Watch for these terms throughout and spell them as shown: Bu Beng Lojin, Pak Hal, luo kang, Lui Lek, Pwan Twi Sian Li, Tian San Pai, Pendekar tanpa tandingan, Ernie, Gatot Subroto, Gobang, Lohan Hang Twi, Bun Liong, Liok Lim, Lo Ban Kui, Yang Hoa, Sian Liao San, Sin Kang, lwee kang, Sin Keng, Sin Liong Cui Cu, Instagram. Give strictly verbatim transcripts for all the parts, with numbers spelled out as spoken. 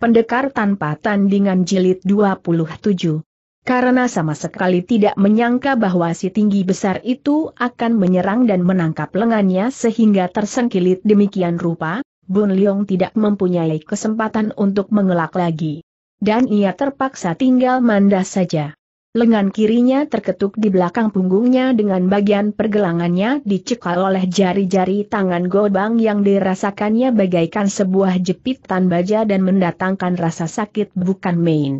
Pendekar tanpa tandingan jilid dua puluh tujuh. Karena sama sekali tidak menyangka bahwa si tinggi besar itu akan menyerang dan menangkap lengannya sehingga tersengkilit demikian rupa, Bun Liong tidak mempunyai kesempatan untuk mengelak lagi. Dan ia terpaksa tinggal mandas saja. Lengan kirinya terketuk di belakang punggungnya dengan bagian pergelangannya dicekal oleh jari-jari tangan Gobang yang dirasakannya bagaikan sebuah jepitan baja dan mendatangkan rasa sakit bukan main.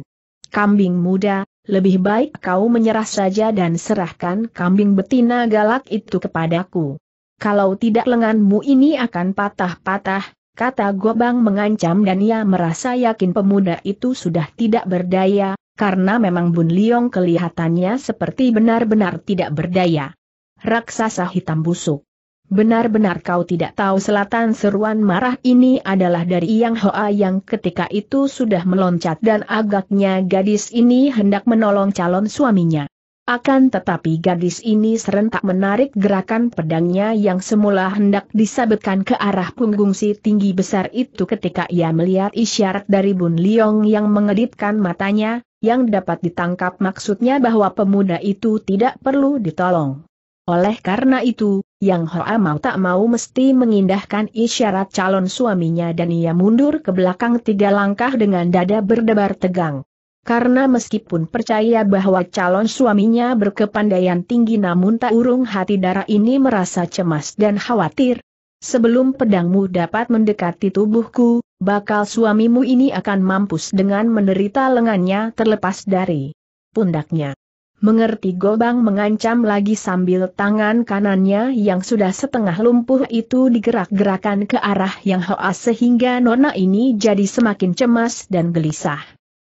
Kambing muda, lebih baik kau menyerah saja dan serahkan kambing betina galak itu kepadaku. Kalau tidak lenganmu ini akan patah-patah, kata Gobang mengancam dan ia merasa yakin pemuda itu sudah tidak berdaya. Karena memang Bun Liong kelihatannya seperti benar-benar tidak berdaya. Raksasa hitam busuk. Benar-benar kau tidak tahu selatan, seruan marah ini adalah dari Yang Hoa yang ketika itu sudah meloncat dan agaknya gadis ini hendak menolong calon suaminya. Akan tetapi gadis ini serentak menarik gerakan pedangnya yang semula hendak disabetkan ke arah punggung si tinggi besar itu ketika ia melihat isyarat dari Bun Liong yang mengedipkan matanya. Yang dapat ditangkap maksudnya bahwa pemuda itu tidak perlu ditolong. Oleh karena itu, Yang Hoa mau tak mau mesti mengindahkan isyarat calon suaminya dan ia mundur ke belakang tiga langkah dengan dada berdebar tegang. Karena meskipun percaya bahwa calon suaminya berkepandaian tinggi namun tak urung hati darah ini merasa cemas dan khawatir. Sebelum pedangmu dapat mendekati tubuhku, bakal suamimu ini akan mampus dengan menderita lengannya terlepas dari pundaknya. Mengerti, Gobang mengancam lagi sambil tangan kanannya yang sudah setengah lumpuh itu digerak-gerakan ke arah Yang Hoa sehingga nona ini jadi semakin cemas dan gelisah.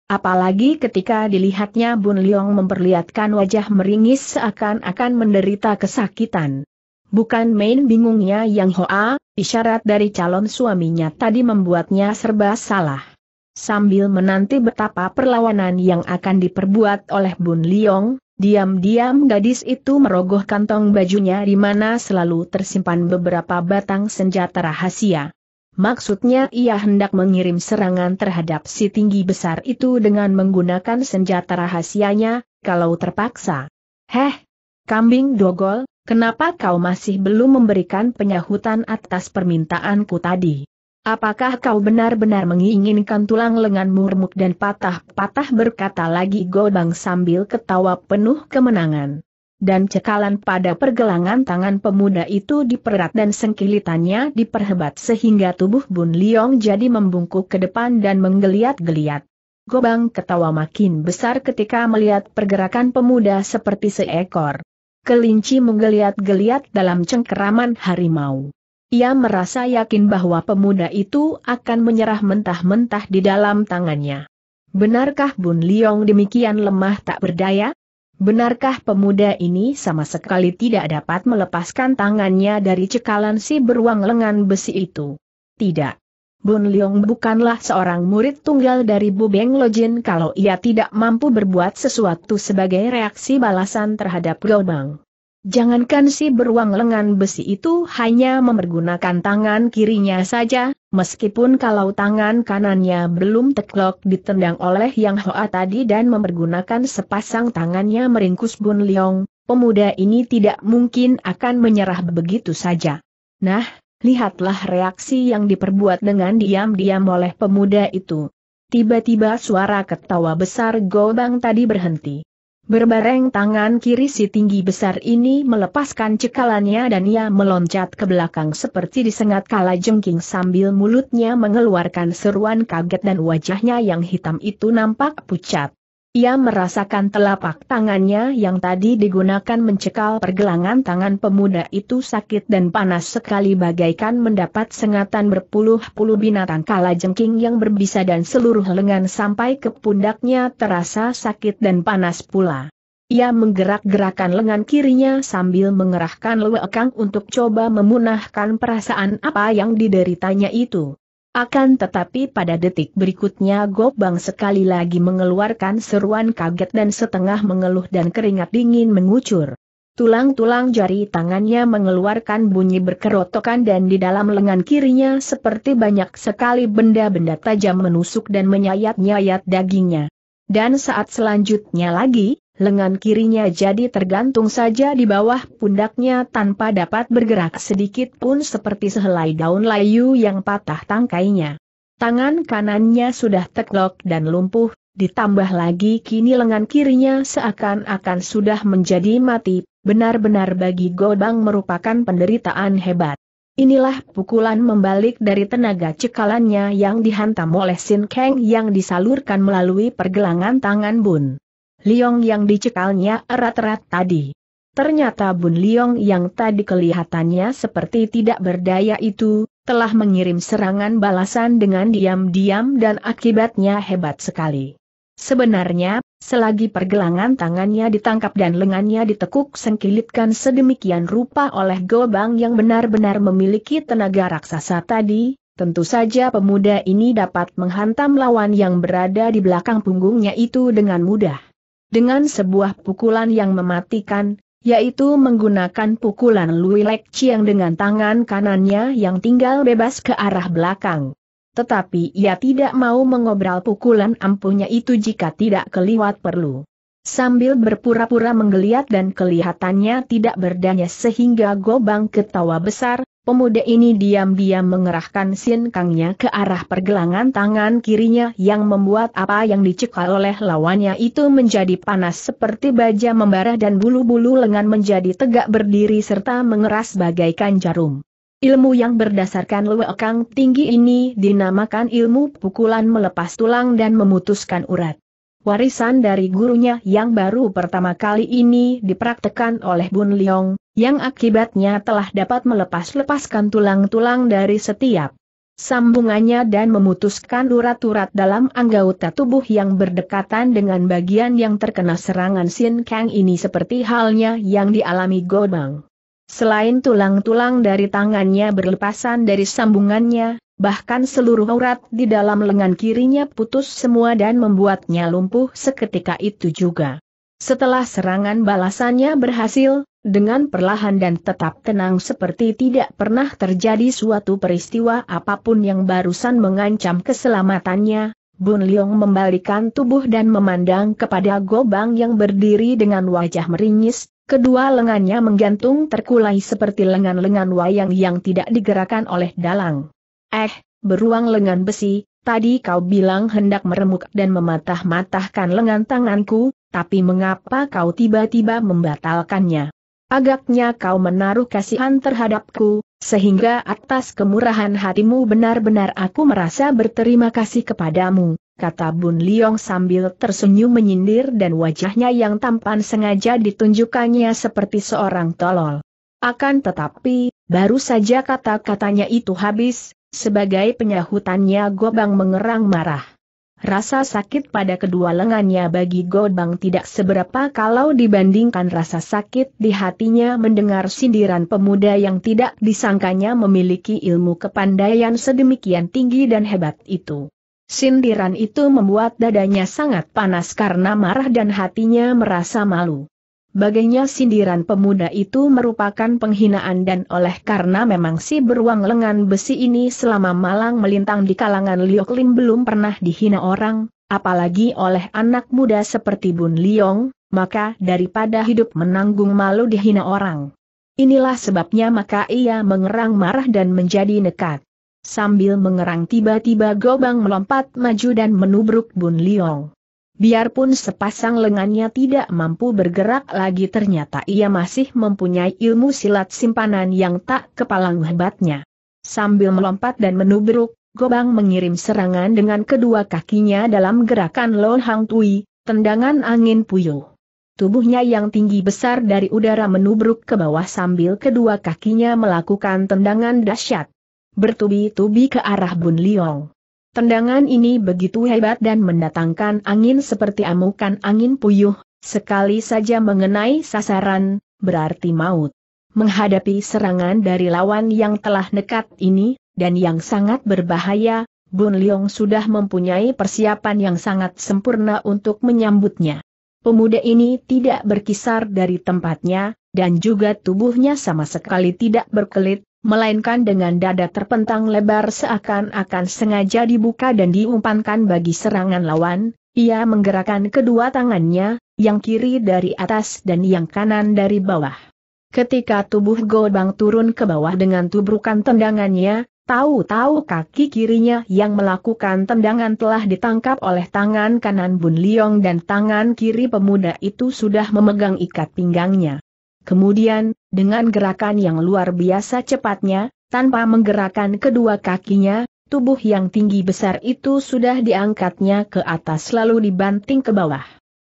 Apalagi ketika dilihatnya Bun Liong memperlihatkan wajah meringis seakan-akan menderita kesakitan. Bukan main bingungnya Yang Hoa, isyarat dari calon suaminya tadi membuatnya serba salah. Sambil menanti betapa perlawanan yang akan diperbuat oleh Bun Liong, diam-diam gadis itu merogoh kantong bajunya di mana selalu tersimpan beberapa batang senjata rahasia. Maksudnya ia hendak mengirim serangan terhadap si tinggi besar itu dengan menggunakan senjata rahasianya, kalau terpaksa. Heh, kambing dogol. Kenapa kau masih belum memberikan penyahutan atas permintaanku tadi? Apakah kau benar-benar menginginkan tulang lenganmu remuk dan patah-patah, berkata lagi Gobang sambil ketawa penuh kemenangan. Dan cekalan pada pergelangan tangan pemuda itu dipererat dan sengkilitannya diperhebat sehingga tubuh Bun Liong jadi membungkuk ke depan dan menggeliat-geliat. Gobang ketawa makin besar ketika melihat pergerakan pemuda seperti seekor kelinci menggeliat-geliat dalam cengkeraman harimau. Ia merasa yakin bahwa pemuda itu akan menyerah mentah-mentah di dalam tangannya. Benarkah Bun Liong demikian lemah tak berdaya? Benarkah pemuda ini sama sekali tidak dapat melepaskan tangannya dari cekalan si beruang lengan besi itu? Tidak. Bun Liong bukanlah seorang murid tunggal dari Bu Beng Lojin kalau ia tidak mampu berbuat sesuatu sebagai reaksi balasan terhadap Gobang. Jangankan si beruang lengan besi itu hanya mempergunakan tangan kirinya saja, meskipun kalau tangan kanannya belum teklok ditendang oleh Yang Hoa tadi dan mempergunakan sepasang tangannya meringkus Bun Liong, pemuda ini tidak mungkin akan menyerah begitu saja. Nah, lihatlah reaksi yang diperbuat dengan diam-diam oleh pemuda itu. Tiba-tiba suara ketawa besar Gobang tadi berhenti. Berbareng tangan kiri si tinggi besar ini melepaskan cekalannya dan ia meloncat ke belakang seperti disengat kala jengking sambil mulutnya mengeluarkan seruan kaget dan wajahnya yang hitam itu nampak pucat. Ia merasakan telapak tangannya yang tadi digunakan mencekal pergelangan tangan pemuda itu sakit dan panas sekali bagaikan mendapat sengatan berpuluh-puluh binatang kalajengking yang berbisa dan seluruh lengan sampai ke pundaknya terasa sakit dan panas pula. Ia menggerak-gerakan lengan kirinya sambil mengerahkan lwee kang untuk coba memunahkan perasaan apa yang dideritanya itu. Akan tetapi pada detik berikutnya Gobang sekali lagi mengeluarkan seruan kaget dan setengah mengeluh dan keringat dingin mengucur. Tulang-tulang jari tangannya mengeluarkan bunyi berkerotokan dan di dalam lengan kirinya seperti banyak sekali benda-benda tajam menusuk dan menyayat-nyayat dagingnya. Dan saat selanjutnya lagi, lengan kirinya jadi tergantung saja di bawah pundaknya tanpa dapat bergerak sedikit pun seperti sehelai daun layu yang patah tangkainya. Tangan kanannya sudah teklok dan lumpuh, ditambah lagi kini lengan kirinya seakan-akan sudah menjadi mati. Benar-benar bagi Gobang merupakan penderitaan hebat. Inilah pukulan membalik dari tenaga cekalannya yang dihantam oleh Sin Keng yang disalurkan melalui pergelangan tangan Bun Liong yang dicekalnya erat-erat tadi. Ternyata Bun Liong yang tadi kelihatannya seperti tidak berdaya itu, telah mengirim serangan balasan dengan diam-diam dan akibatnya hebat sekali. Sebenarnya, selagi pergelangan tangannya ditangkap dan lengannya ditekuk sengkilitkan sedemikian rupa oleh Gobang yang benar-benar memiliki tenaga raksasa tadi, tentu saja pemuda ini dapat menghantam lawan yang berada di belakang punggungnya itu dengan mudah. Dengan sebuah pukulan yang mematikan, yaitu menggunakan pukulan Lui Lek yang dengan tangan kanannya yang tinggal bebas ke arah belakang. Tetapi ia tidak mau mengobral pukulan ampuhnya itu jika tidak keliwat perlu. Sambil berpura-pura menggeliat dan kelihatannya tidak berdaya sehingga Gobang ketawa besar, pemuda ini diam-diam mengerahkan Sin Kangnya ke arah pergelangan tangan kirinya yang membuat apa yang dicekal oleh lawannya itu menjadi panas seperti baja membara dan bulu-bulu lengan menjadi tegak berdiri serta mengeras bagaikan jarum. Ilmu yang berdasarkan luo kang tinggi ini dinamakan ilmu pukulan melepas tulang dan memutuskan urat. Warisan dari gurunya yang baru pertama kali ini dipraktekkan oleh Bun Liong, yang akibatnya telah dapat melepas-lepaskan tulang-tulang dari setiap sambungannya dan memutuskan urat-urat dalam anggota tubuh yang berdekatan dengan bagian yang terkena serangan Sin Kang ini seperti halnya yang dialami Gobang. Selain tulang-tulang dari tangannya berlepasan dari sambungannya, bahkan seluruh urat di dalam lengan kirinya putus semua dan membuatnya lumpuh seketika itu juga. Setelah serangan balasannya berhasil, dengan perlahan dan tetap tenang seperti tidak pernah terjadi suatu peristiwa apapun yang barusan mengancam keselamatannya, Bun Liong membalikkan tubuh dan memandang kepada Gobang yang berdiri dengan wajah meringis. Kedua lengannya menggantung terkulai seperti lengan-lengan wayang yang tidak digerakkan oleh dalang. Eh, beruang lengan besi, tadi kau bilang hendak meremuk dan mematah-matahkan lengan tanganku, tapi mengapa kau tiba-tiba membatalkannya? Agaknya kau menaruh kasihan terhadapku, sehingga atas kemurahan hatimu benar-benar aku merasa berterima kasih kepadamu, kata Bun Liong sambil tersenyum menyindir dan wajahnya yang tampan sengaja ditunjukkannya seperti seorang tolol. Akan tetapi, baru saja kata-katanya itu habis, sebagai penyahutannya Gobang mengerang marah. Rasa sakit pada kedua lengannya bagi Gobang tidak seberapa kalau dibandingkan rasa sakit di hatinya mendengar sindiran pemuda yang tidak disangkanya memiliki ilmu kepandaian sedemikian tinggi dan hebat itu. Sindiran itu membuat dadanya sangat panas karena marah dan hatinya merasa malu. Baginya sindiran pemuda itu merupakan penghinaan dan oleh karena memang si beruang lengan besi ini selama malang melintang di kalangan Liok Lim belum pernah dihina orang, apalagi oleh anak muda seperti Bun Liong, maka daripada hidup menanggung malu dihina orang. Inilah sebabnya maka ia mengerang marah dan menjadi nekat. Sambil mengerang tiba-tiba Gobang melompat maju dan menubruk Bun Liong. Biarpun sepasang lengannya tidak mampu bergerak lagi ternyata ia masih mempunyai ilmu silat simpanan yang tak kepalang hebatnya. Sambil melompat dan menubruk, Gobang mengirim serangan dengan kedua kakinya dalam gerakan Lohan Hang Twi, tendangan angin puyuh. Tubuhnya yang tinggi besar dari udara menubruk ke bawah sambil kedua kakinya melakukan tendangan dahsyat bertubi-tubi ke arah Bun Liong. Tendangan ini begitu hebat dan mendatangkan angin seperti amukan angin puyuh, sekali saja mengenai sasaran, berarti maut. Menghadapi serangan dari lawan yang telah nekat ini, dan yang sangat berbahaya, Bun Liong sudah mempunyai persiapan yang sangat sempurna untuk menyambutnya. Pemuda ini tidak berkisar dari tempatnya, dan juga tubuhnya sama sekali tidak berkelit, melainkan dengan dada terpentang lebar seakan-akan sengaja dibuka dan diumpankan bagi serangan lawan. Ia menggerakkan kedua tangannya, yang kiri dari atas dan yang kanan dari bawah. Ketika tubuh Gobang turun ke bawah dengan tubrukan tendangannya, tahu-tahu kaki kirinya yang melakukan tendangan telah ditangkap oleh tangan kanan Bun Liong dan tangan kiri pemuda itu sudah memegang ikat pinggangnya. Kemudian, dengan gerakan yang luar biasa cepatnya, tanpa menggerakkan kedua kakinya, tubuh yang tinggi besar itu sudah diangkatnya ke atas lalu dibanting ke bawah.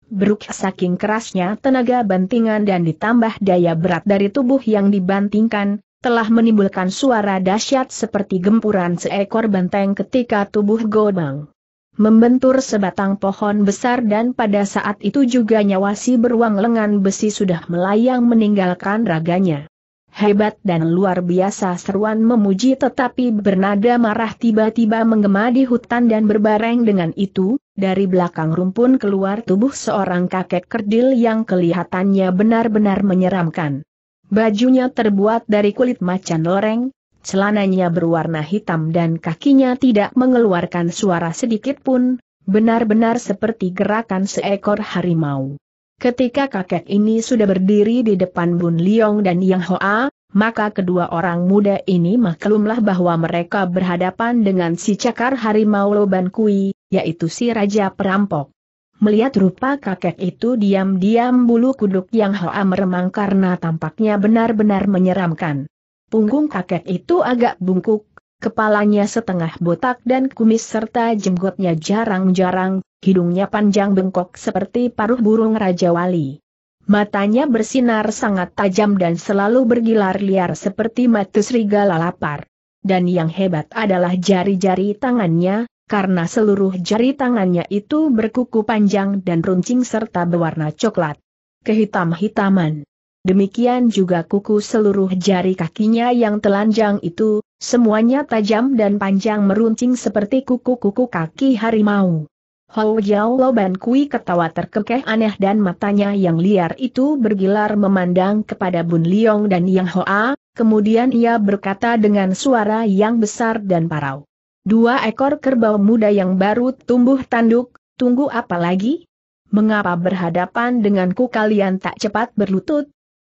Beruk saking kerasnya tenaga bantingan dan ditambah daya berat dari tubuh yang dibantingkan, telah menimbulkan suara dahsyat seperti gempuran seekor banteng ketika tubuh Gobang membentur sebatang pohon besar dan pada saat itu juga nyawa si beruang lengan besi sudah melayang meninggalkan raganya. Hebat dan luar biasa, seruan memuji tetapi bernada marah tiba-tiba menggema di hutan dan berbareng dengan itu, dari belakang rumpun keluar tubuh seorang kakek kerdil yang kelihatannya benar-benar menyeramkan. Bajunya terbuat dari kulit macan loreng, celananya berwarna hitam dan kakinya tidak mengeluarkan suara sedikit pun, benar-benar seperti gerakan seekor harimau. Ketika kakek ini sudah berdiri di depan Bun Liong dan Yang Hoa, maka kedua orang muda ini maklumlah bahwa mereka berhadapan dengan si cakar harimau Lo Ban Kui, yaitu si raja perampok. Melihat rupa kakek itu diam-diam bulu kuduk Yang Hoa meremang karena tampaknya benar-benar menyeramkan. Punggung kakek itu agak bungkuk, kepalanya setengah botak dan kumis serta jenggotnya jarang-jarang, hidungnya panjang bengkok seperti paruh burung Raja Wali. Matanya bersinar sangat tajam dan selalu bergilar liar seperti mata serigala lapar. Dan yang hebat adalah jari-jari tangannya, karena seluruh jari tangannya itu berkuku panjang dan runcing serta berwarna coklat kehitam-hitaman. Demikian juga kuku seluruh jari kakinya yang telanjang itu, semuanya tajam dan panjang meruncing seperti kuku-kuku kaki harimau. Hou Jiao Lo Ban Kui ketawa terkekeh aneh dan matanya yang liar itu bergilar memandang kepada Bun Liong dan Yang Hoa, kemudian ia berkata dengan suara yang besar dan parau. Dua ekor kerbau muda yang baru tumbuh tanduk, tunggu apa lagi? Mengapa berhadapan denganku kalian tak cepat berlutut?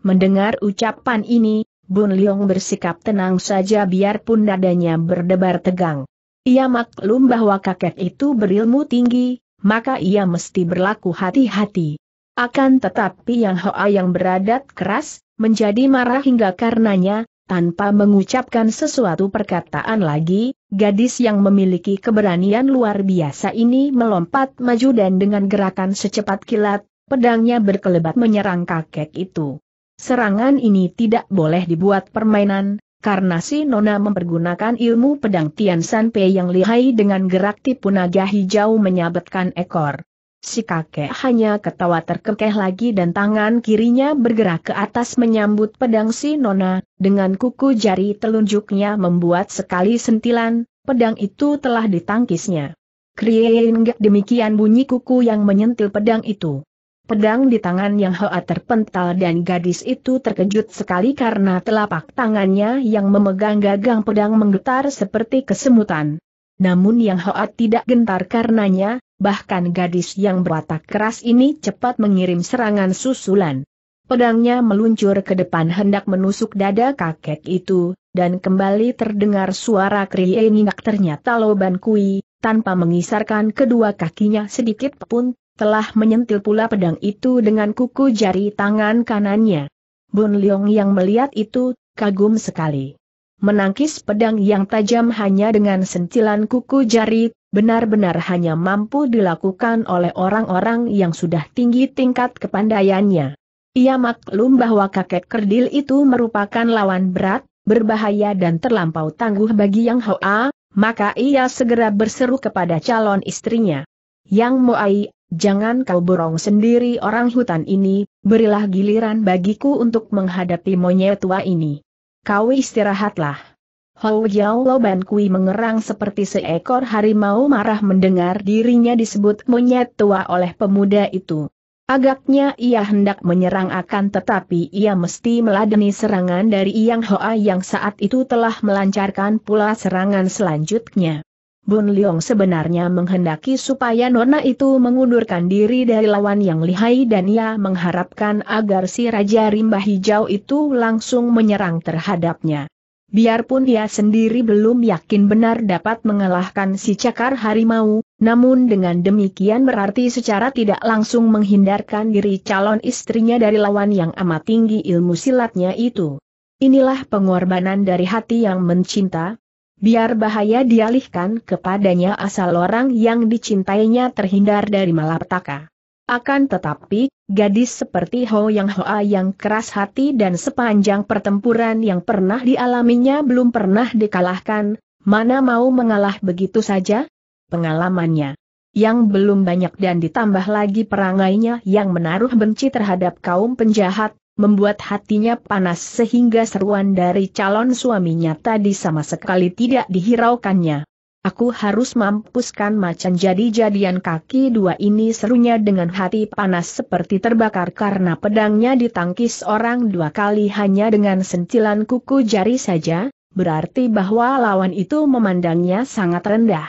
Mendengar ucapan ini, Bun Liong bersikap tenang saja biarpun dadanya berdebar tegang. Ia maklum bahwa kakek itu berilmu tinggi, maka ia mesti berlaku hati-hati. Akan tetapi Yang Hoa yang beradat keras, menjadi marah hingga karenanya, tanpa mengucapkan sesuatu perkataan lagi, gadis yang memiliki keberanian luar biasa ini melompat maju dan dengan gerakan secepat kilat, pedangnya berkelebat menyerang kakek itu. Serangan ini tidak boleh dibuat permainan, karena si nona mempergunakan ilmu pedang Tian San Pai yang lihai dengan gerak tipu naga hijau menyabetkan ekor. Si kakek hanya ketawa terkekeh lagi dan tangan kirinya bergerak ke atas menyambut pedang si nona, dengan kuku jari telunjuknya membuat sekali sentilan, pedang itu telah ditangkisnya. Krieng, demikian bunyi kuku yang menyentil pedang itu. Pedang di tangan Yang Hoa terpental dan gadis itu terkejut sekali karena telapak tangannya yang memegang gagang pedang menggetar seperti kesemutan. Namun Yang Hoa tidak gentar karenanya, bahkan gadis yang berwatak keras ini cepat mengirim serangan susulan. Pedangnya meluncur ke depan hendak menusuk dada kakek itu, dan kembali terdengar suara kriengingak. Ternyata Lo Ban Kui, tanpa mengisarkan kedua kakinya sedikit pun, telah menyentil pula pedang itu dengan kuku jari tangan kanannya. Bun Liong yang melihat itu, kagum sekali. Menangkis pedang yang tajam hanya dengan sentilan kuku jari, benar-benar hanya mampu dilakukan oleh orang-orang yang sudah tinggi tingkat kepandaiannya. Ia maklum bahwa kakek kerdil itu merupakan lawan berat, berbahaya dan terlampau tangguh bagi Yang Hoa, maka ia segera berseru kepada calon istrinya. Yang Moai, jangan kau borong sendiri orang hutan ini, berilah giliran bagiku untuk menghadapi monyet tua ini. Kau istirahatlah. Hou Jiao Lo Ban Kui mengerang seperti seekor harimau marah mendengar dirinya disebut monyet tua oleh pemuda itu. Agaknya ia hendak menyerang, akan tetapi ia mesti meladeni serangan dari Yang Hoa yang saat itu telah melancarkan pula serangan selanjutnya. Bun Liong sebenarnya menghendaki supaya nona itu mengundurkan diri dari lawan yang lihai, dan ia mengharapkan agar si Raja Rimba Hijau itu langsung menyerang terhadapnya. Biarpun ia sendiri belum yakin benar dapat mengalahkan si cakar harimau, namun dengan demikian berarti secara tidak langsung menghindarkan diri calon istrinya dari lawan yang amat tinggi ilmu silatnya itu. Inilah pengorbanan dari hati yang mencinta. Biar bahaya dialihkan kepadanya asal orang yang dicintainya terhindar dari malapetaka. Akan tetapi, gadis seperti Ho Yang Hoa yang keras hati dan sepanjang pertempuran yang pernah dialaminya belum pernah dikalahkan, mana mau mengalah begitu saja? Pengalamannya yang belum banyak dan ditambah lagi perangainya yang menaruh benci terhadap kaum penjahat, membuat hatinya panas sehingga seruan dari calon suaminya tadi sama sekali tidak dihiraukannya. Aku harus mampuskan macan jadi-jadian kaki dua ini, serunya dengan hati panas seperti terbakar karena pedangnya ditangkis orang dua kali hanya dengan sentilan kuku jari saja, berarti bahwa lawan itu memandangnya sangat rendah.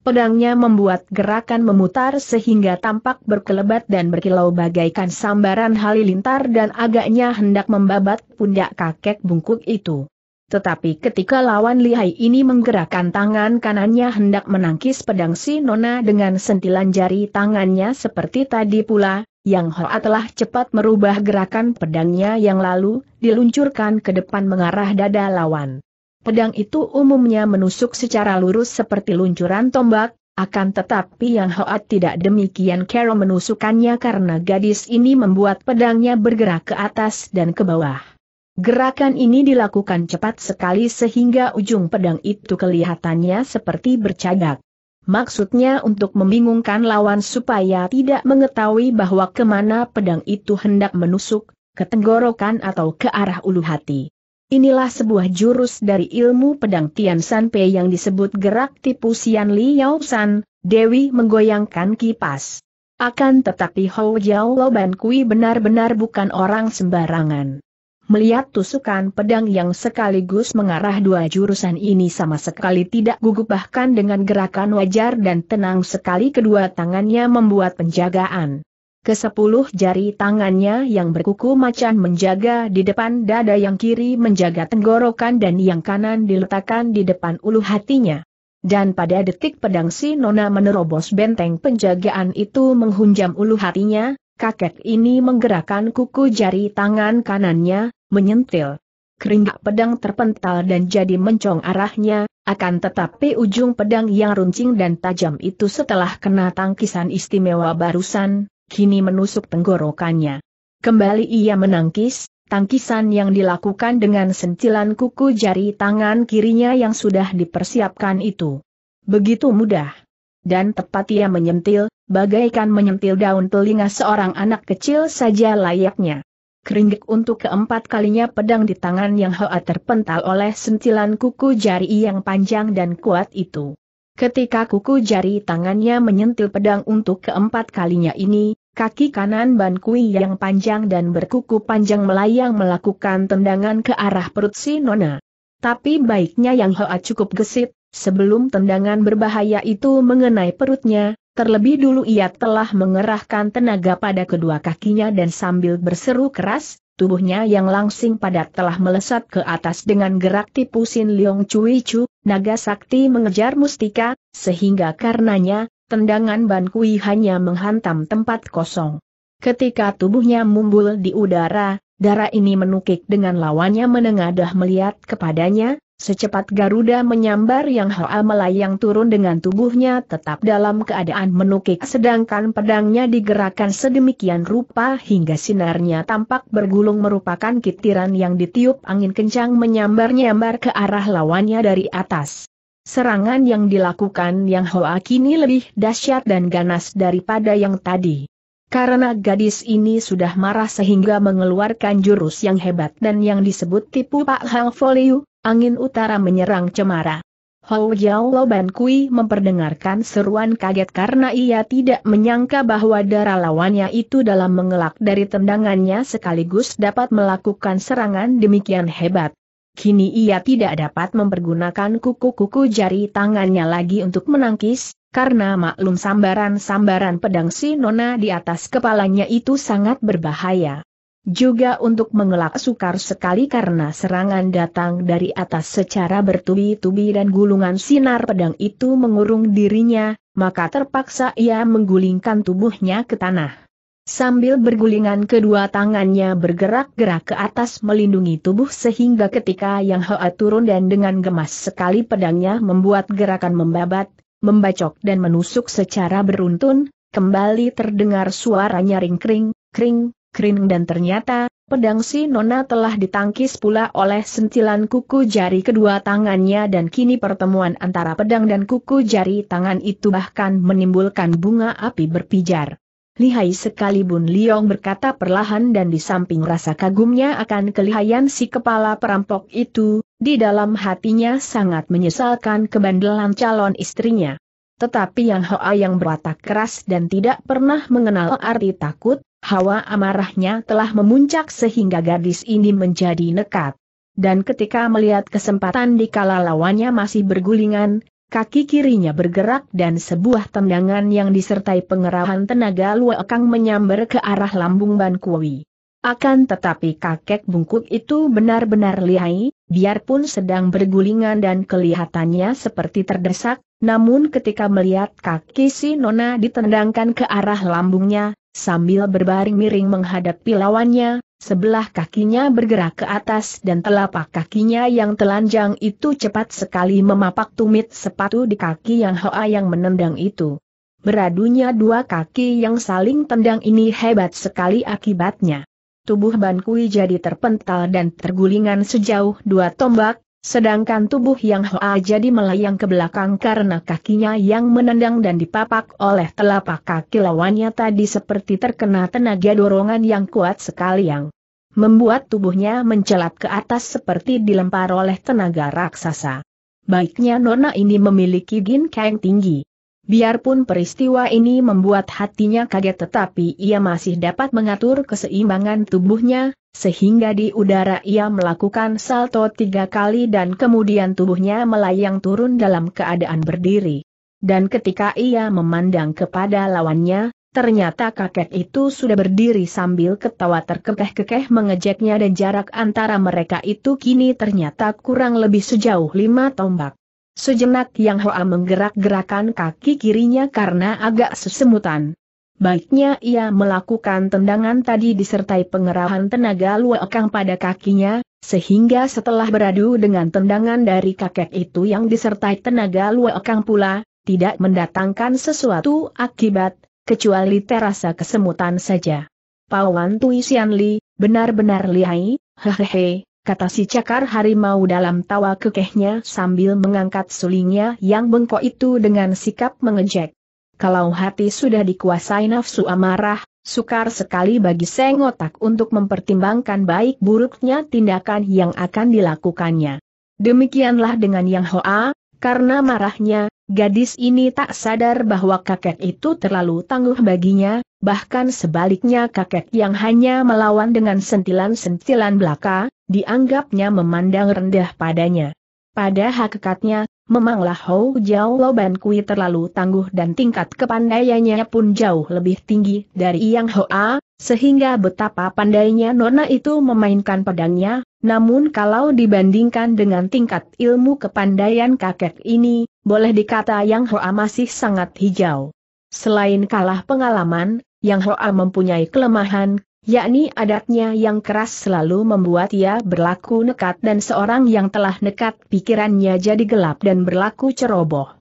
Pedangnya membuat gerakan memutar sehingga tampak berkelebat dan berkilau bagaikan sambaran halilintar dan agaknya hendak membabat pundak kakek bungkuk itu. Tetapi ketika lawan lihai ini menggerakkan tangan kanannya hendak menangkis pedang si nona dengan sentilan jari tangannya seperti tadi pula, Yang Hoa telah cepat merubah gerakan pedangnya yang lalu diluncurkan ke depan mengarah dada lawan. Pedang itu umumnya menusuk secara lurus seperti luncuran tombak, akan tetapi Yang Hoa tidak demikian cara menusukannya karena gadis ini membuat pedangnya bergerak ke atas dan ke bawah. Gerakan ini dilakukan cepat sekali sehingga ujung pedang itu kelihatannya seperti bercagak. Maksudnya untuk membingungkan lawan supaya tidak mengetahui bahwa kemana pedang itu hendak menusuk, ke tenggorokan atau ke arah ulu hati. Inilah sebuah jurus dari ilmu pedang Tian San Pai yang disebut gerak tipu Sian Liao San, Dewi menggoyangkan kipas. Akan tetapi Hou Jiao Lo Ban Kui benar-benar bukan orang sembarangan. Melihat tusukan pedang yang sekaligus mengarah dua jurusan ini sama sekali tidak gugup, bahkan dengan gerakan wajar dan tenang sekali kedua tangannya membuat penjagaan. Kesepuluh jari tangannya yang berkuku macan menjaga di depan dada, yang kiri menjaga tenggorokan dan yang kanan diletakkan di depan ulu hatinya. Dan pada detik pedang si nona menerobos benteng penjagaan itu menghunjam ulu hatinya, kakek ini menggerakkan kuku jari tangan kanannya, menyentil. Keringat pedang terpental dan jadi mencong arahnya, akan tetapi ujung pedang yang runcing dan tajam itu setelah kena tangkisan istimewa barusan, kini menusuk tenggorokannya. Kembali ia menangkis, tangkisan yang dilakukan dengan sentilan kuku jari tangan kirinya yang sudah dipersiapkan itu. Begitu mudah. Dan tepat ia menyentil, bagaikan menyentil daun telinga seorang anak kecil saja layaknya. Keringgik untuk keempat kalinya pedang di tangan Yang Hoa terpental oleh sentilan kuku jari yang panjang dan kuat itu. Ketika kuku jari tangannya menyentil pedang untuk keempat kalinya ini, kaki kanan Ban Kui yang panjang dan berkuku panjang melayang melakukan tendangan ke arah perut si nona. Tapi baiknya Yang Hoa cukup gesit, sebelum tendangan berbahaya itu mengenai perutnya. Terlebih dulu ia telah mengerahkan tenaga pada kedua kakinya dan sambil berseru keras, tubuhnya yang langsing padat telah melesat ke atas dengan gerak tipu Sin Liong Cui Cu, naga sakti mengejar mustika, sehingga karenanya, tendangan Ban Kui hanya menghantam tempat kosong. Ketika tubuhnya mumbul di udara, darah ini menukik dengan lawannya menengadah melihat kepadanya. Secepat Garuda menyambar Yang Hoa melayang turun dengan tubuhnya tetap dalam keadaan menukik, sedangkan pedangnya digerakkan sedemikian rupa hingga sinarnya tampak bergulung merupakan kitiran yang ditiup angin kencang menyambar-nyambar ke arah lawannya dari atas. Serangan yang dilakukan Yang Hoa kini lebih dahsyat dan ganas daripada yang tadi. Karena gadis ini sudah marah sehingga mengeluarkan jurus yang hebat dan yang disebut tipu Pak Hal Foliu, angin utara menyerang cemara. Hou Jiao Lo Ban Kui memperdengarkan seruan kaget karena ia tidak menyangka bahwa darah lawannya itu dalam mengelak dari tendangannya sekaligus dapat melakukan serangan demikian hebat. Kini ia tidak dapat mempergunakan kuku-kuku jari tangannya lagi untuk menangkis, karena maklum sambaran-sambaran pedang si nona di atas kepalanya itu sangat berbahaya. Juga untuk mengelak sukar sekali karena serangan datang dari atas secara bertubi-tubi dan gulungan sinar pedang itu mengurung dirinya, maka terpaksa ia menggulingkan tubuhnya ke tanah. Sambil bergulingan kedua tangannya bergerak-gerak ke atas melindungi tubuh sehingga ketika Yang Hoa turun dan dengan gemas sekali pedangnya membuat gerakan membabat, membacok dan menusuk secara beruntun, kembali terdengar suara nyaring kring, kring. Kering dan ternyata, pedang si nona telah ditangkis pula oleh sentilan kuku jari kedua tangannya dan kini pertemuan antara pedang dan kuku jari tangan itu bahkan menimbulkan bunga api berpijar. Lihai sekali, Bun Liong berkata perlahan, dan di samping rasa kagumnya akan kelihayan si kepala perampok itu, di dalam hatinya sangat menyesalkan kebandelan calon istrinya. Tetapi Yang Hoa yang berwatak keras dan tidak pernah mengenal arti takut, hawa amarahnya telah memuncak sehingga gadis ini menjadi nekat. Dan ketika melihat kesempatan dikala lawannya masih bergulingan, kaki kirinya bergerak dan sebuah tendangan yang disertai pengerahan tenaga luo kang menyambar ke arah lambung Ban Kui. Akan tetapi kakek bungkuk itu benar-benar lihai, biarpun sedang bergulingan dan kelihatannya seperti terdesak, namun ketika melihat kaki si nona ditendangkan ke arah lambungnya, sambil berbaring miring menghadapi lawannya, sebelah kakinya bergerak ke atas dan telapak kakinya yang telanjang itu cepat sekali memapak tumit sepatu di kaki Yang Hoa yang menendang itu. Beradunya dua kaki yang saling tendang ini hebat sekali akibatnya. Tubuh Ban Kui jadi terpental dan tergulingan sejauh dua tombak, sedangkan tubuh Yang Hoa jadi melayang ke belakang karena kakinya yang menendang dan dipapak oleh telapak kaki lawannya tadi seperti terkena tenaga dorongan yang kuat sekali yang membuat tubuhnya mencelat ke atas seperti dilempar oleh tenaga raksasa. Baiknya nona ini memiliki ginkgo yang tinggi. Biarpun peristiwa ini membuat hatinya kaget, tetapi ia masih dapat mengatur keseimbangan tubuhnya, sehingga di udara ia melakukan salto tiga kali dan kemudian tubuhnya melayang turun dalam keadaan berdiri. Dan ketika ia memandang kepada lawannya, ternyata kakek itu sudah berdiri sambil ketawa terkekeh-kekeh mengejeknya dan jarak antara mereka itu kini ternyata kurang lebih sejauh lima tombak. Sejenak Yang Hoa menggerak-gerakan kaki kirinya karena agak sesemutan. Baiknya ia melakukan tendangan tadi disertai pengerahan tenaga luo kang pada kakinya, sehingga setelah beradu dengan tendangan dari kakek itu yang disertai tenaga luo kang pula, tidak mendatangkan sesuatu akibat, kecuali terasa kesemutan saja. Pwan Twi Sian Li, benar-benar lihai, hehehe, kata si cakar harimau dalam tawa kekehnya sambil mengangkat sulingnya yang bengkok itu dengan sikap mengejek. Kalau hati sudah dikuasai nafsu amarah, sukar sekali bagi seng otak untuk mempertimbangkan baik buruknya tindakan yang akan dilakukannya. Demikianlah dengan Yang Hoa, karena marahnya, gadis ini tak sadar bahwa kakek itu terlalu tangguh baginya, bahkan sebaliknya kakek yang hanya melawan dengan sentilan-sentilan belaka, dianggapnya memandang rendah padanya. Pada hakikatnya, memanglah Hou Jiao Lo Ban Kui terlalu tangguh dan tingkat kepandaiannya pun jauh lebih tinggi dari Yang Hoa, sehingga betapa pandainya nona itu memainkan pedangnya, namun kalau dibandingkan dengan tingkat ilmu kepandaian kakek ini, boleh dikata Yang Hoa masih sangat hijau. Selain kalah pengalaman, Yang Hoa mempunyai kelemahan, yakni adatnya yang keras selalu membuat ia berlaku nekat dan seorang yang telah nekat pikirannya jadi gelap dan berlaku ceroboh.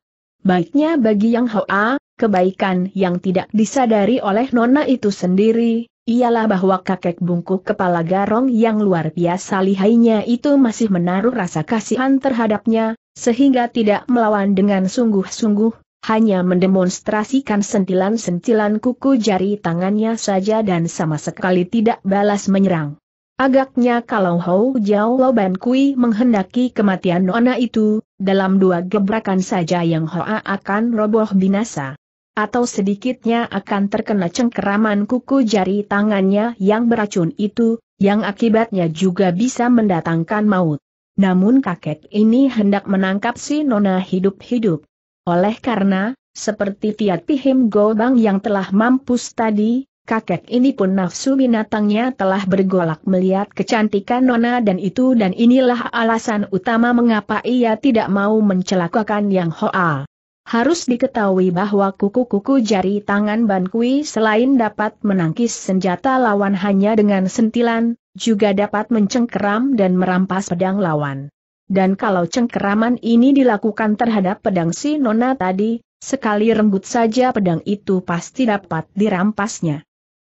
Baiknya bagi Yang Hoa, kebaikan yang tidak disadari oleh nona itu sendiri, ialah bahwa kakek bungkuk kepala garong yang luar biasa lihainya itu masih menaruh rasa kasihan terhadapnya, sehingga tidak melawan dengan sungguh-sungguh. Hanya mendemonstrasikan sentilan-sentilan kuku jari tangannya saja dan sama sekali tidak balas menyerang. Agaknya kalau Hou Jiao Lo Ban Kui menghendaki kematian nona itu, dalam dua gebrakan saja Yang Hoa akan roboh binasa. Atau sedikitnya akan terkena cengkeraman kuku jari tangannya yang beracun itu, yang akibatnya juga bisa mendatangkan maut. Namun kakek ini hendak menangkap si nona hidup-hidup. Oleh karena, seperti Tiat Pihim Gobang yang telah mampus tadi, kakek ini pun nafsu binatangnya telah bergolak melihat kecantikan nona dan itu, dan inilah alasan utama mengapa ia tidak mau mencelakakan Yang Hoa. Harus diketahui bahwa kuku-kuku jari tangan Ban Kui selain dapat menangkis senjata lawan hanya dengan sentilan, juga dapat mencengkeram dan merampas pedang lawan. Dan kalau cengkeraman ini dilakukan terhadap pedang si nona tadi, sekali rembut saja pedang itu pasti dapat dirampasnya.